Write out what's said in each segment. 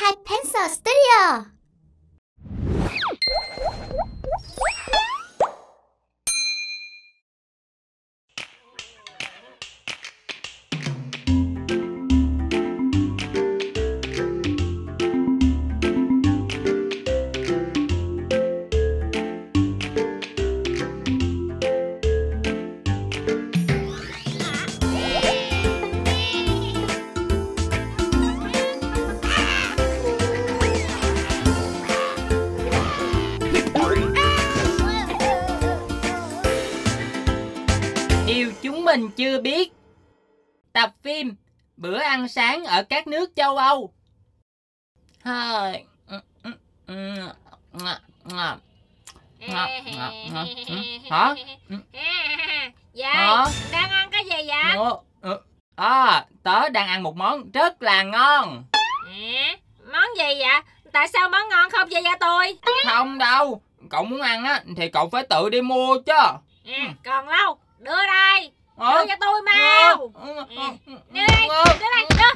Hi Pencil Studio. Điều chúng mình chưa biết. Tập phim Bữa ăn sáng ở các nước châu Âu. Hả? Dạ, đang ăn cái gì vậy? Tớ đang ăn một món rất là ngon. Món gì vậy? Tại sao món ngon không vậy vậy tôi? Không đâu, cậu muốn ăn á thì cậu phải tự đi mua chứ. Còn lâu. Đưa đây, đưa cho tôi mau. Đưa đây, đưa đây,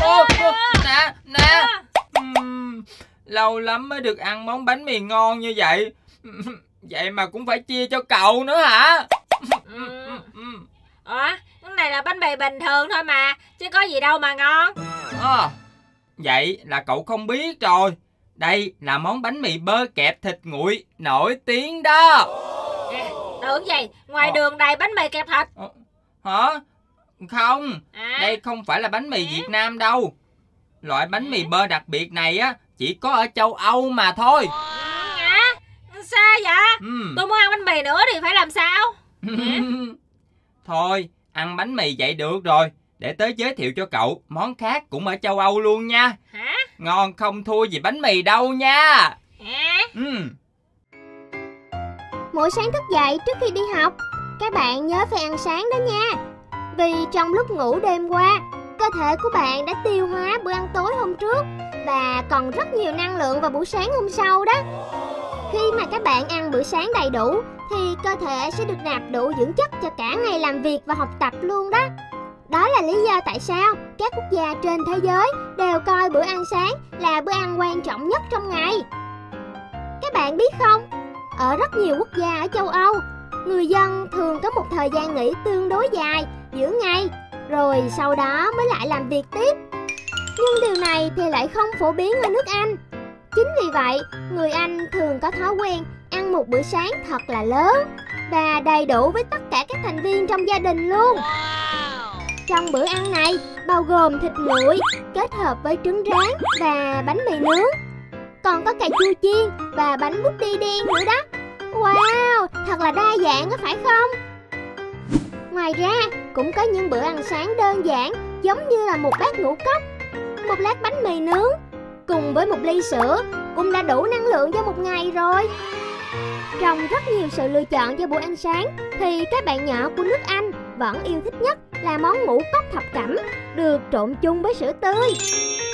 đưa. Nè. Lâu lắm mới được ăn món bánh mì ngon như vậy. Vậy mà cũng phải chia cho cậu nữa hả? Cái này là bánh mì bình thường thôi mà, chứ có gì đâu mà ngon. Vậy là cậu không biết rồi. Đây là món bánh mì bơ kẹp thịt nguội nổi tiếng đó. Tưởng gì? Ngoài đường đầy bánh mì kẹp thịt. Hả? Không. Đây không phải là bánh mì Việt Nam đâu. Loại bánh mì bơ đặc biệt này á chỉ có ở châu Âu mà thôi. Sao vậy? Tôi muốn ăn bánh mì nữa thì phải làm sao? Thôi, ăn bánh mì vậy được rồi. Để tới giới thiệu cho cậu món khác cũng ở châu Âu luôn nha. Ngon không thua gì bánh mì đâu nha. Mỗi sáng thức dậy trước khi đi học, các bạn nhớ phải ăn sáng đó nha. Vì trong lúc ngủ đêm qua, cơ thể của bạn đã tiêu hóa bữa ăn tối hôm trước và còn rất nhiều năng lượng vào buổi sáng hôm sau đó. Khi mà các bạn ăn bữa sáng đầy đủ thì cơ thể sẽ được nạp đủ dưỡng chất cho cả ngày làm việc và học tập luôn đó. Đó là lý do tại sao các quốc gia trên thế giới đều coi bữa ăn sáng là bữa ăn quan trọng nhất trong ngày. Các bạn biết không? Ở rất nhiều quốc gia ở châu Âu, người dân thường có một thời gian nghỉ tương đối dài giữa ngày, rồi sau đó mới lại làm việc tiếp. Nhưng điều này thì lại không phổ biến ở nước Anh. Chính vì vậy, người Anh thường có thói quen ăn một bữa sáng thật là lớn và đầy đủ với tất cả các thành viên trong gia đình luôn. Trong bữa ăn này bao gồm thịt nguội kết hợp với trứng rán và bánh mì nướng. Còn có cà chua chiên và bánh bút đi đen nữa đó. Wow, thật là đa dạng có phải không? Ngoài ra, cũng có những bữa ăn sáng đơn giản giống như là một bát ngũ cốc, một lát bánh mì nướng cùng với một ly sữa cũng đã đủ năng lượng cho một ngày rồi. Trong rất nhiều sự lựa chọn cho bữa ăn sáng thì các bạn nhỏ của nước Anh vẫn yêu thích nhất là món ngũ cốc thập cẩm được trộn chung với sữa tươi.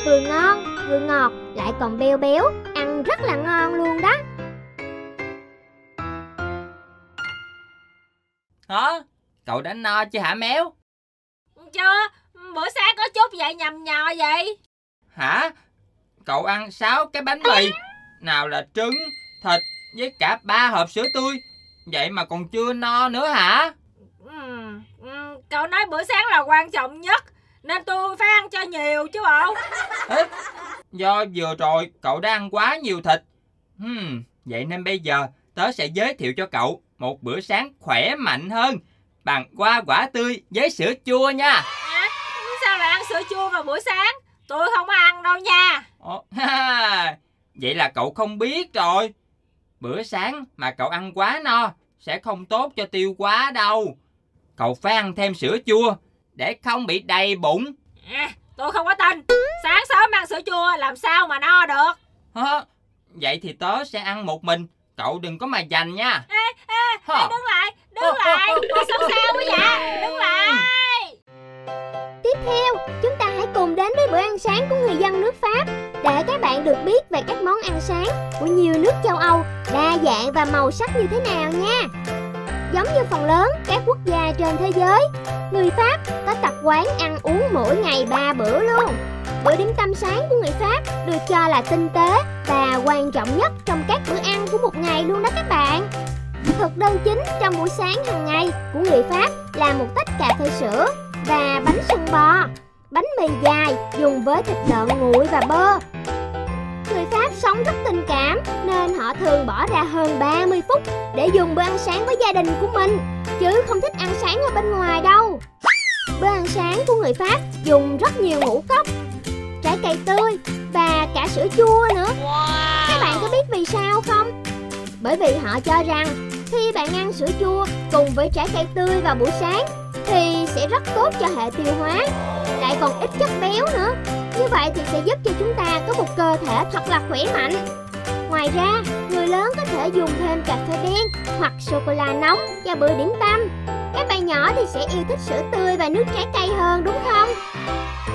Vừa ngon, vừa ngọt, lại còn béo béo, ăn rất là ngon luôn đó. Hả? Cậu đã no chưa hả Méo? Chưa, bữa sáng có chút vậy nhầm nhò vậy. Hả? Cậu ăn 6 cái bánh mì, nào là trứng, thịt với cả 3 hộp sữa tươi. Vậy mà còn chưa no nữa hả? Cậu nói bữa sáng là quan trọng nhất nên tôi phải ăn cho nhiều chứ bộ. Do vừa rồi cậu đã ăn quá nhiều thịt. Vậy nên bây giờ tớ sẽ giới thiệu cho cậu một bữa sáng khỏe mạnh hơn bằng hoa quả tươi với sữa chua nha. Sao lại ăn sữa chua vào buổi sáng? Tôi không có ăn đâu nha. Vậy là cậu không biết rồi. Bữa sáng mà cậu ăn quá no sẽ không tốt cho tiêu hóa đâu. Cậu phải ăn thêm sữa chua để không bị đầy bụng. Tôi không có tin. Sáng sớm ăn sữa chua làm sao mà no được. Vậy thì tớ sẽ ăn một mình. Cậu đừng có mà giành nha. Đứng lại, đứng lại. Tôi xấu sao quá vậy? Đứng lại. Tiếp theo, chúng ta hãy cùng đến với bữa ăn sáng của người dân nước Pháp để các bạn được biết về các món ăn sáng của nhiều nước châu Âu đa dạng và màu sắc như thế nào nha. Giống như phần lớn các quốc gia trên thế giới, người Pháp có tập quán ăn uống mỗi ngày 3 bữa luôn. Bữa điểm tâm sáng của người Pháp được cho là tinh tế và quan trọng nhất trong các bữa ăn của một ngày luôn đó các bạn. Thực đơn chính trong buổi sáng hàng ngày của người Pháp là một tách cà phê sữa và bánh sừng bò, bánh mì dài dùng với thịt lợn nguội và bơ. Người Pháp sống rất tình cảm nên họ thường bỏ ra hơn 30 phút để dùng bữa ăn sáng với gia đình của mình, chứ không thích ăn sáng ở bên ngoài đâu. Bữa ăn sáng của người Pháp dùng rất nhiều ngũ cốc, trái cây tươi và cả sữa chua nữa. Các bạn có biết vì sao không? Bởi vì họ cho rằng khi bạn ăn sữa chua cùng với trái cây tươi vào buổi sáng thì sẽ rất tốt cho hệ tiêu hóa, lại còn ít chất béo nữa. Như vậy thì sẽ giúp cho chúng ta có một cơ thể thật là khỏe mạnh. Ngoài ra, người lớn có thể dùng thêm cà phê đen hoặc sô-cô-la nóng cho bữa điểm tâm. Các bạn nhỏ thì sẽ yêu thích sữa tươi và nước trái cây hơn đúng không?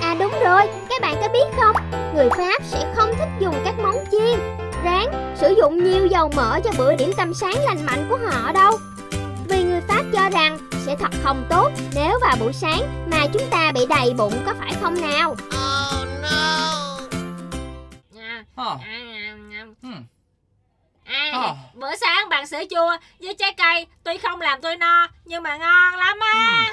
À đúng rồi, các bạn có biết không? Người Pháp sẽ không thích dùng các món chiên, rán, sử dụng nhiều dầu mỡ cho bữa điểm tâm sáng lành mạnh của họ đâu. Vì người Pháp cho rằng sẽ thật không tốt nếu vào buổi sáng mà chúng ta bị đầy bụng, có phải không nào? Oh no. Bữa sáng bằng sữa chua với trái cây tuy không làm tôi no nhưng mà ngon lắm á.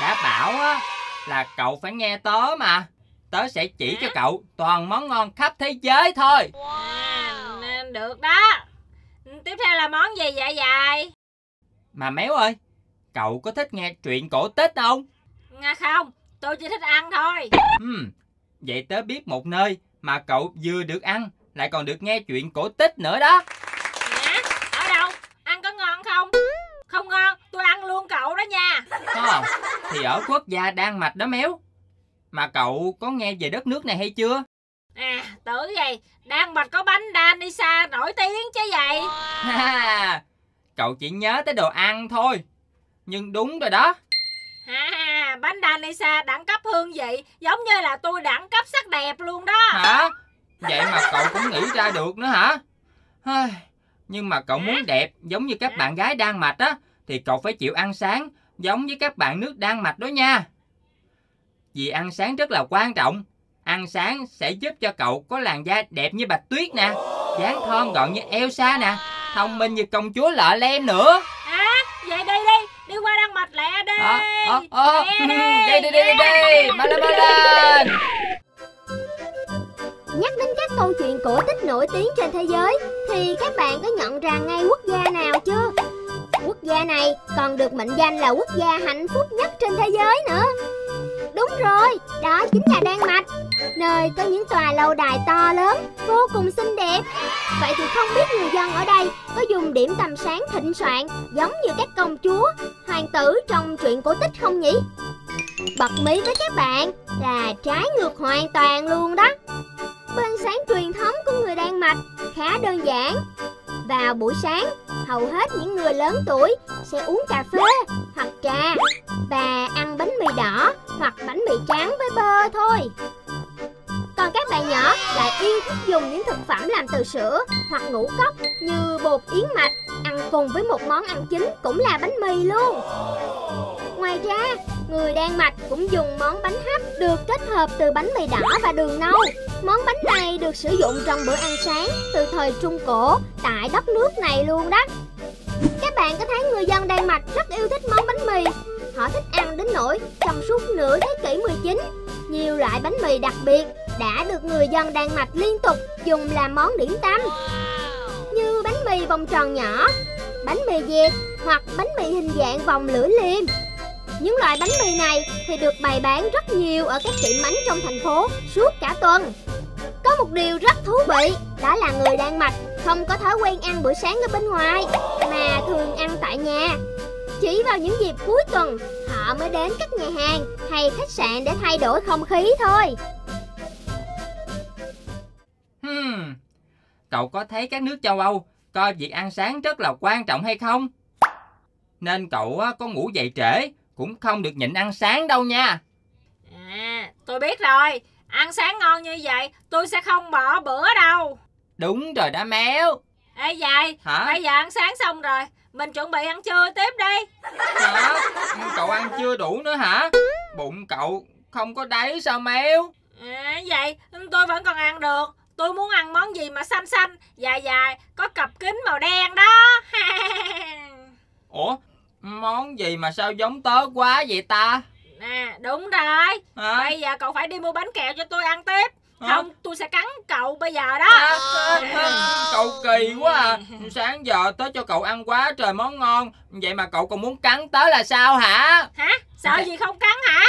Đã bảo á là cậu phải nghe tớ mà. Tớ sẽ chỉ cho cậu toàn món ngon khắp thế giới thôi. Được đó. Tiếp theo là món gì vậy vậy? Mà Méo ơi, cậu có thích nghe truyện cổ tích không? Nghe không, tôi chỉ thích ăn thôi. Vậy tớ biết một nơi mà cậu vừa được ăn lại còn được nghe chuyện cổ tích nữa đó. Hả? Ở đâu? Ăn có ngon không? Không ngon, tôi ăn luôn cậu đó nha. Không, thì ở quốc gia Đan Mạch đó Méo. Mà cậu có nghe về đất nước này hay chưa? À, tưởng gì Đan Mạch có bánh Danisa nổi tiếng chứ vậy. Cậu chỉ nhớ tới đồ ăn thôi. Nhưng đúng rồi đó. Bánh Danisa đẳng cấp hương vị, giống như là tôi đẳng cấp sắc đẹp luôn đó. Hả? Vậy mà cậu cũng nghĩ ra được nữa hả? Nhưng mà cậu muốn đẹp giống như các bạn gái Đan Mạch á, thì cậu phải chịu ăn sáng giống với các bạn nước Đan Mạch đó nha. Vì ăn sáng rất là quan trọng. Ăn sáng sẽ giúp cho cậu có làn da đẹp như Bạch Tuyết nè, dáng thon gọn như Elsa nè, thông minh như công chúa Lọ Lem nữa. Vậy đi qua Đan Mạch lẹ đi. Đi Ba lên. Nhắc đến các câu chuyện cổ tích nổi tiếng trên thế giới thì các bạn có nhận ra ngay quốc gia nào chưa? Quốc gia này còn được mệnh danh là quốc gia hạnh phúc nhất trên thế giới nữa. Đúng rồi, đó chính là Đan Mạch, nơi có những tòa lâu đài to lớn, vô cùng xinh đẹp. Vậy thì không biết người dân ở đây có dùng điểm tâm sáng thịnh soạn giống như các công chúa, hoàng tử trong truyện cổ tích không nhỉ? Bật mí với các bạn là trái ngược hoàn toàn luôn đó. Bữa ăn sáng truyền thống của người Đan Mạch khá đơn giản. Vào buổi sáng, hầu hết những người lớn tuổi sẽ uống cà phê hoặc trà và ăn bánh mì đỏ hoặc bánh mì trắng với bơ thôi. Còn các bạn nhỏ lại yêu thích dùng những thực phẩm làm từ sữa hoặc ngũ cốc như bột yến mạch ăn cùng với một món ăn chính cũng là bánh mì luôn. Ngoài ra, người Đan Mạch cũng dùng món bánh hấp được kết hợp từ bánh mì đỏ và đường nâu. Món bánh này được sử dụng trong bữa ăn sáng từ thời Trung Cổ tại đất nước này luôn đó. Các bạn có thấy người dân Đan Mạch rất yêu thích món bánh mì. Họ thích ăn đến nỗi trong suốt nửa thế kỷ 19, nhiều loại bánh mì đặc biệt đã được người dân Đan Mạch liên tục dùng làm món điểm tâm. Như bánh mì vòng tròn nhỏ, bánh mì dẹt hoặc bánh mì hình dạng vòng lưỡi liềm. Những loại bánh mì này thì được bày bán rất nhiều ở các tiệm bánh trong thành phố suốt cả tuần. Có một điều rất thú vị, đó là người Đan Mạch không có thói quen ăn bữa sáng ở bên ngoài, mà thường ăn tại nhà. Chỉ vào những dịp cuối tuần, họ mới đến các nhà hàng hay khách sạn để thay đổi không khí thôi. Cậu có thấy các nước châu Âu coi việc ăn sáng rất là quan trọng hay không? Nên cậu có ngủ dậy trễ cũng không được nhịn ăn sáng đâu nha. Tôi biết rồi. Ăn sáng ngon như vậy tôi sẽ không bỏ bữa đâu. Đúng rồi đó Méo. Ê dạy, bây giờ ăn sáng xong rồi, mình chuẩn bị ăn trưa tiếp đi. Hả? Cậu ăn chưa đủ nữa hả? Bụng cậu không có đáy sao Méo? À, vậy tôi vẫn còn ăn được. Tôi muốn ăn món gì mà xanh xanh, dài dài, có cặp kính màu đen đó. Ủa, món gì mà sao giống tớ quá vậy ta? Nè, đúng rồi. Hả? Bây giờ cậu phải đi mua bánh kẹo cho tôi ăn tiếp. Hả? Không, tôi sẽ cắn cậu bây giờ đó. Cậu kỳ quá à. Sáng giờ tớ cho cậu ăn quá trời món ngon, vậy mà cậu còn muốn cắn tớ là sao hả? Hả? Sợ gì không cắn hả?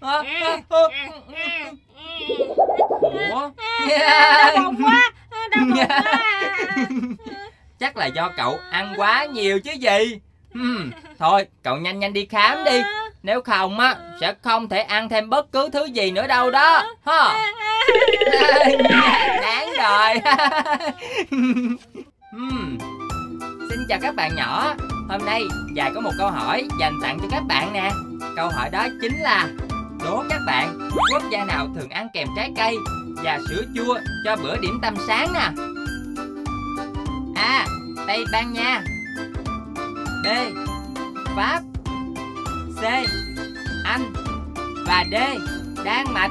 Ủa? Đau bụng quá. Chắc là do cậu ăn quá nhiều chứ gì. Thôi cậu nhanh nhanh đi khám đi, nếu không á sẽ không thể ăn thêm bất cứ thứ gì nữa đâu đó. Đáng rồi. Xin chào các bạn nhỏ. Hôm nay Dài có một câu hỏi dành tặng cho các bạn nè. Câu hỏi đó chính là: đố các bạn, quốc gia nào thường ăn kèm trái cây và sữa chua cho bữa điểm tâm sáng nè? A. Tây Ban Nha, B. Pháp, C. Anh và D. Đan Mạch.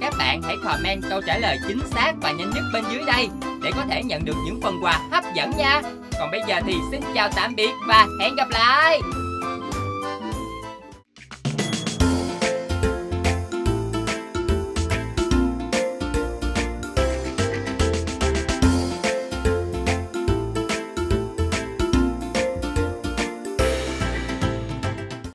Các bạn hãy comment câu trả lời chính xác và nhanh nhất bên dưới đây để có thể nhận được những phần quà hấp dẫn nha. Còn bây giờ thì xin chào tạm biệt và hẹn gặp lại.